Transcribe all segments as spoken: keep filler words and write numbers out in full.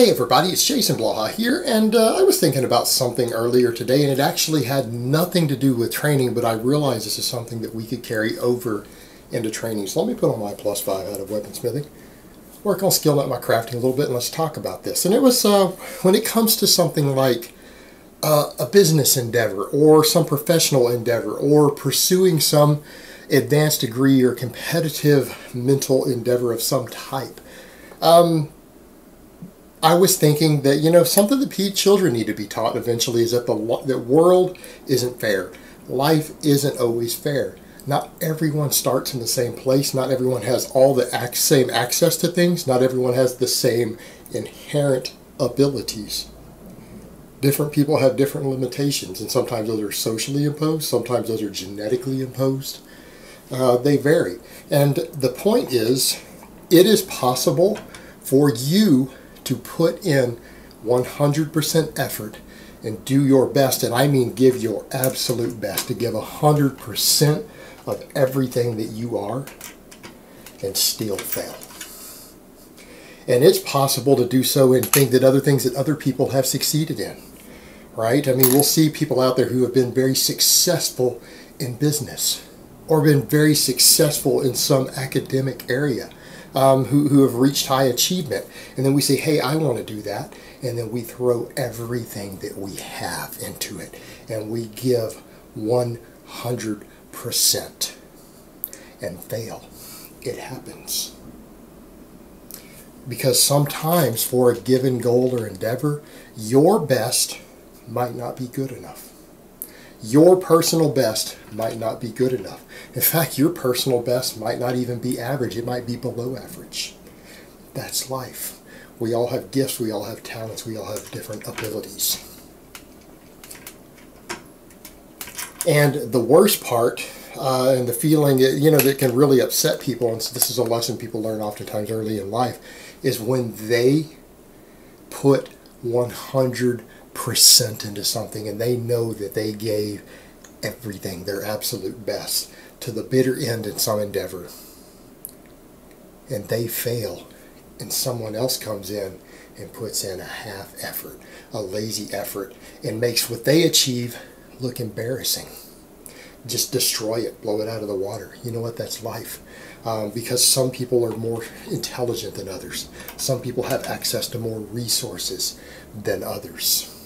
Hey everybody, it's Jason Blaha here, and uh, I was thinking about something earlier today, and it actually had nothing to do with training, but I realized this is something that we could carry over into training. So let me put on my plus five out of weaponsmithing, work on skilling up my crafting a little bit, and let's talk about this. And it was, uh, when it comes to something like uh, a business endeavor, or some professional endeavor, or pursuing some advanced degree or competitive mental endeavor of some type, um, I was thinking that, you know, something that children need to be taught eventually is that the that world isn't fair. Life isn't always fair. Not everyone starts in the same place. Not everyone has all the ac same access to things. Not everyone has the same inherent abilities. Different people have different limitations, and sometimes those are socially imposed. Sometimes those are genetically imposed. Uh, they vary. And the point is, it is possible for you to put in one hundred percent effort and do your best, and I mean give your absolute best, to give one hundred percent of everything that you are and still fail. And it's possible to do so and think that other things that other people have succeeded in, right? I mean, we'll see people out there who have been very successful in business or been very successful in some academic area. Um, who, who have reached high achievement, and then we say, hey, I want to do that, and then we throw everything that we have into it, and we give one hundred percent and fail. It happens. Because sometimes for a given goal or endeavor, your best might not be good enough. Your personal best might not be good enough. In fact, your personal best might not even be average. It might be below average. That's life. We all have gifts. We all have talents. We all have different abilities. And the worst part, uh, and the feeling, you know, that can really upset people, and so this is a lesson people learn oftentimes early in life, is when they put one hundred percent into something and they know that they gave everything, their absolute best, to the bitter end in some endeavor, and they fail, and someone else comes in and puts in a half effort, a lazy effort, and makes what they achieve look embarrassing. Just destroy it, blow it out of the water. You know what? That's life. Um, because some people are more intelligent than others. Some people have access to more resources than others.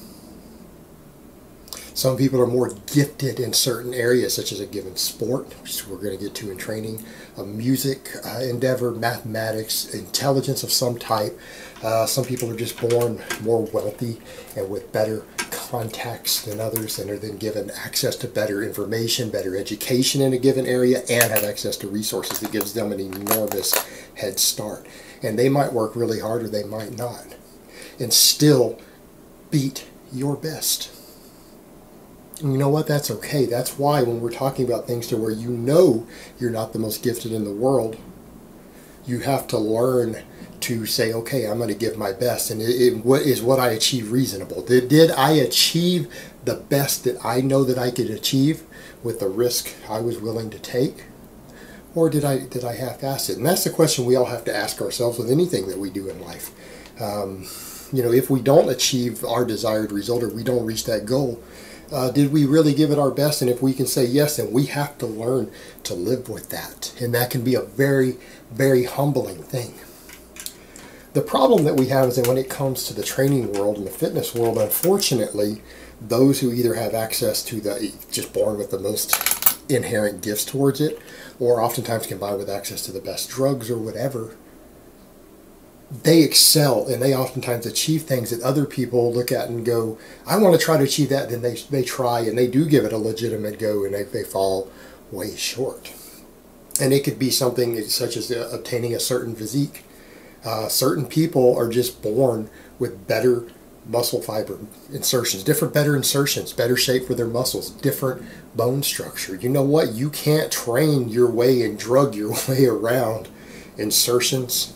Some people are more gifted in certain areas, such as a given sport, which we're going to get to in training, a music uh, endeavor, mathematics, intelligence of some type. Uh, some people are just born more wealthy and with better contacts than others, and are then given access to better information, better education in a given area, and have access to resources that gives them an enormous head start. And they might work really hard or they might not, and still beat your best. You know what? That's okay. That's why when we're talking about things to where you know you're not the most gifted in the world, you have to learn to say, okay, I'm going to give my best, and it, it, what is what I achieve reasonable? Did, did I achieve the best that I know that I could achieve with the risk I was willing to take? Or did I, did I half-ass it? And that's the question we all have to ask ourselves with anything that we do in life. Um, you know, if we don't achieve our desired result or we don't reach that goal, Uh, did we really give it our best? And if we can say yes, then we have to learn to live with that. And that can be a very, very humbling thing. The problem that we have is that when it comes to the training world and the fitness world, unfortunately, those who either have access to the, just born with the most inherent gifts towards it, or oftentimes combined with access to the best drugs or whatever, they excel, and they oftentimes achieve things that other people look at and go, I want to try to achieve that. Then they, they try, and they do give it a legitimate go, and they, they fall way short. And it could be something such as obtaining a certain physique. Uh, certain people are just born with better muscle fiber insertions, different better insertions, better shape for their muscles, different bone structure. You know what? You can't train your way and drug your way around insertions,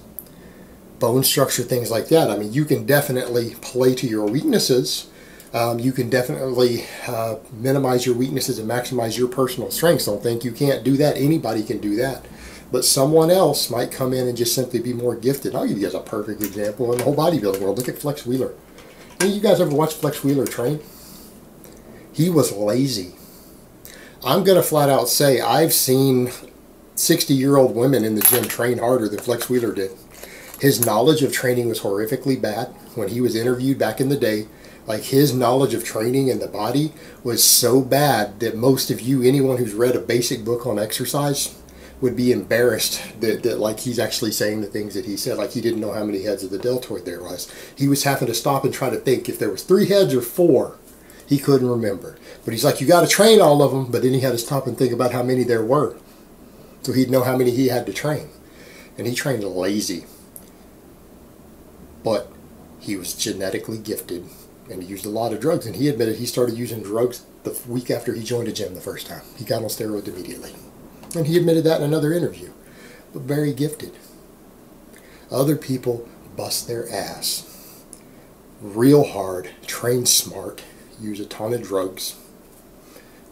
bone structure, things like that. I mean, you can definitely play to your weaknesses. Um, you can definitely uh, minimize your weaknesses and maximize your personal strengths. Don't think you can't do that. Anybody can do that. But someone else might come in and just simply be more gifted. I'll give you guys a perfect example in the whole bodybuilding world. Look at Flex Wheeler. Any of you guys ever watched Flex Wheeler train? He was lazy. I'm going to flat out say I've seen sixty-year-old women in the gym train harder than Flex Wheeler did. His knowledge of training was horrifically bad. When he was interviewed back in the day, like his knowledge of training and the body was so bad that most of you, anyone who's read a basic book on exercise, would be embarrassed that, that like he's actually saying the things that he said. Like he didn't know how many heads of the deltoid there was. He was having to stop and try to think if there was three heads or four. He couldn't remember. But he's like, you got to train all of them. But then he had to stop and think about how many there were, so he'd know how many he had to train. And he trained lazy. But he was genetically gifted, and he used a lot of drugs. And he admitted he started using drugs the week after he joined a gym the first time. He got on steroids immediately. And he admitted that in another interview. But very gifted. Other people bust their ass real hard, train smart, use a ton of drugs.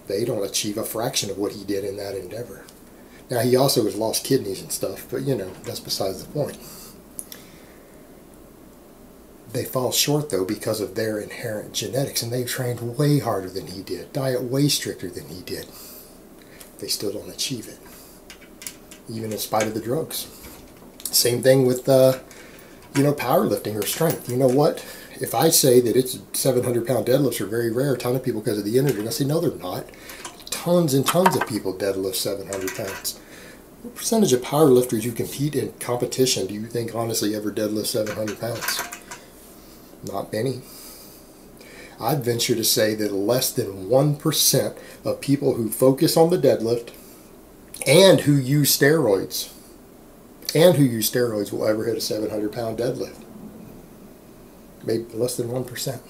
They don't achieve a fraction of what he did in that endeavor. Now, he also has lost kidneys and stuff, but, you know, that's besides the point. They fall short, though, because of their inherent genetics, and they've trained way harder than he did, diet way stricter than he did. They still don't achieve it, even in spite of the drugs. Same thing with, uh, you know, powerlifting or strength. You know what? If I say that it's seven hundred pound deadlifts are very rare, a ton of people because of the energy, I say, no, they're not. Tons and tons of people deadlift seven hundred pounds. What percentage of powerlifters who compete in competition do you think honestly ever deadlift seven hundred pounds? Not many. I'd venture to say that less than one percent of people who focus on the deadlift and who use steroids, and who use steroids will ever hit a seven hundred pound deadlift. Maybe less than one percent.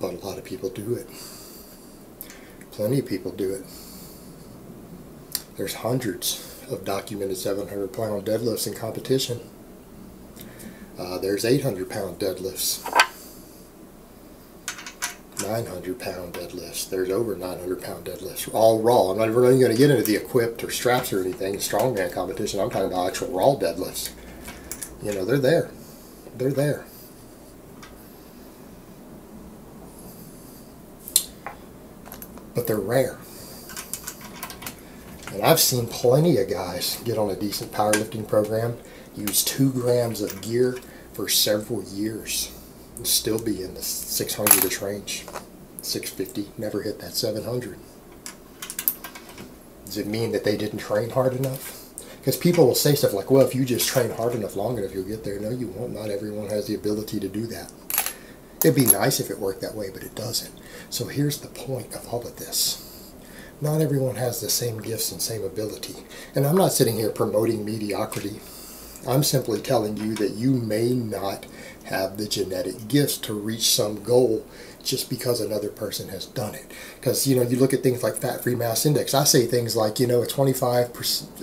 But a lot of people do it. Plenty of people do it. There's hundreds of documented seven hundred pound deadlifts in competition. Uh, there's eight hundred pound deadlifts, nine hundred pound deadlifts. There's over nine hundred pound deadlifts, all raw. I'm not even really going to get into the equipped or straps or anything, strongman competition. I'm talking about actual raw deadlifts. You know, they're there. They're there. But they're rare. And I've seen plenty of guys get on a decent powerlifting program, use two grams of gear for several years, and still be in the six hundred-ish range, six fifty, never hit that seven hundred. Does it mean that they didn't train hard enough? Because people will say stuff like, well, if you just train hard enough, long enough, you'll get there. No, you won't. Not everyone has the ability to do that. It'd be nice if it worked that way, but it doesn't. So here's the point of all of this. Not everyone has the same gifts and same ability. And I'm not sitting here promoting mediocrity. I'm simply telling you that you may not have the genetic gifts to reach some goal just because another person has done it. Because, you know, you look at things like fat-free mass index. I say things like, you know, a twenty-five,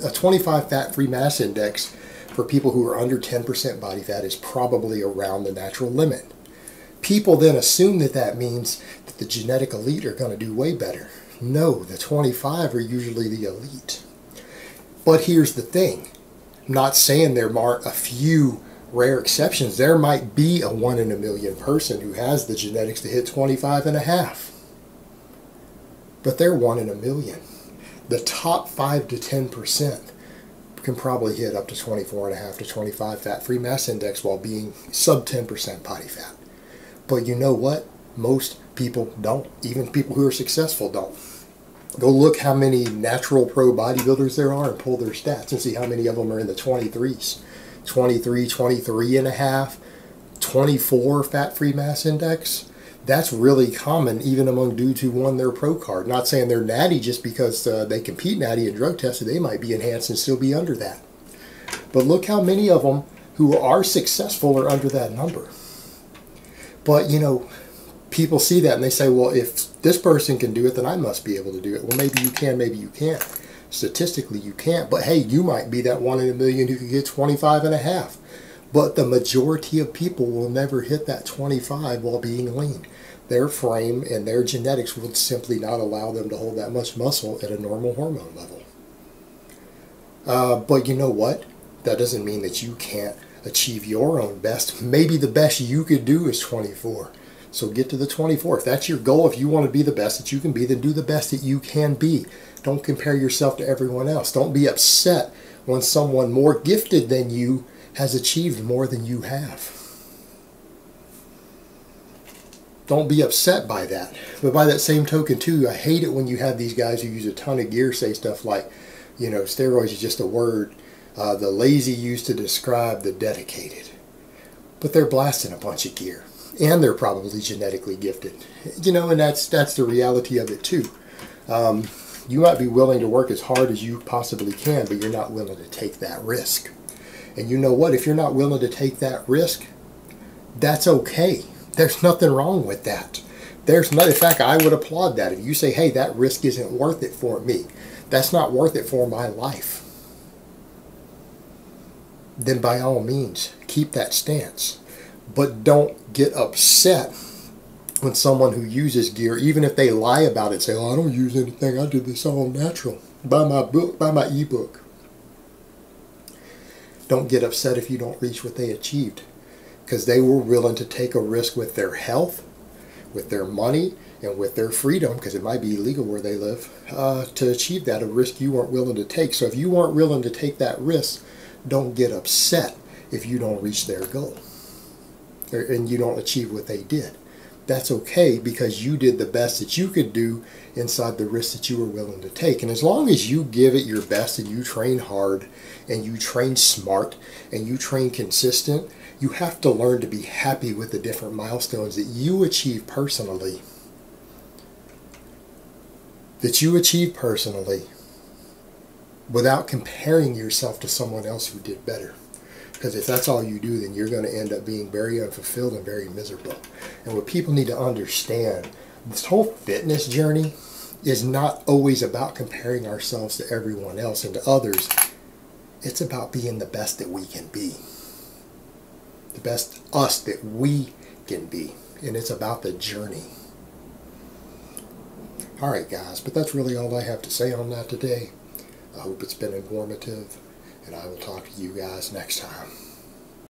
a twenty-five fat-free mass index for people who are under ten percent body fat is probably around the natural limit. People then assume that that means that the genetic elite are going to do way better. No, the twenty-five are usually the elite. But here's the thing. I'm not saying there aren't a few rare exceptions. There might be a one in a million person who has the genetics to hit twenty-five and a half. But they're one in a million. The top five to ten percent can probably hit up to twenty-four and a half to twenty-five fat-free mass index while being sub ten percent body fat. But you know what? Most people don't. Even people who are successful don't. Go look how many natural pro bodybuilders there are and pull their stats and see how many of them are in the twenty-threes. twenty-three, twenty-three and a half, twenty-four fat-free mass index. That's really common even among dudes who won their pro card. Not saying they're natty just because uh, they compete natty and drug tested. They might be enhanced and still be under that. But look how many of them who are successful are under that number. But, you know, people see that and they say, well, if this person can do it, then I must be able to do it. Well, maybe you can, maybe you can't. Statistically, you can't. But, hey, you might be that one in a million who can get twenty-five and a half. But the majority of people will never hit that twenty-five while being lean. Their frame and their genetics will simply not allow them to hold that much muscle at a normal hormone level. Uh, but you know what? That doesn't mean that you can't achieve your own best. Maybe the best you could do is twenty-four. So get to the twenty-four. If that's your goal, if you want to be the best that you can be, then do the best that you can be. Don't compare yourself to everyone else. Don't be upset when someone more gifted than you has achieved more than you have. Don't be upset by that. But by that same token, too, I hate it when you have these guys who use a ton of gear say stuff like, you know, steroids is just a word uh, the lazy used to describe the dedicated. But they're blasting a bunch of gear. And they're probably genetically gifted. You know, and that's, that's the reality of it, too. Um, you might be willing to work as hard as you possibly can, but you're not willing to take that risk. And you know what? If you're not willing to take that risk, that's okay. There's nothing wrong with that. There's not, in fact, I would applaud that. If you say, hey, that risk isn't worth it for me, that's not worth it for my life, then by all means, keep that stance. But don't get upset when someone who uses gear, even if they lie about it, say, oh, I don't use anything, I did this all natural. Buy my book, buy my ebook. Don't get upset if you don't reach what they achieved, because they were willing to take a risk with their health, with their money, and with their freedom, because it might be illegal where they live, uh, to achieve that, a risk you weren't willing to take. So if you weren't willing to take that risk, don't get upset if you don't reach their goal or, and you don't achieve what they did. That's okay, because you did the best that you could do inside the risk that you were willing to take. And as long as you give it your best and you train hard and you train smart and you train consistent, you have to learn to be happy with the different milestones that you achieve personally. That you achieve personally without comparing yourself to someone else who did better. Because if that's all you do, then you're going to end up being very unfulfilled and very miserable. And what people need to understand, this whole fitness journey is not always about comparing ourselves to everyone else and to others. It's about being the best that we can be. The best us that we can be. And it's about the journey. Alright guys, but that's really all I have to say on that today. I hope it's been informative, and I will talk to you guys next time.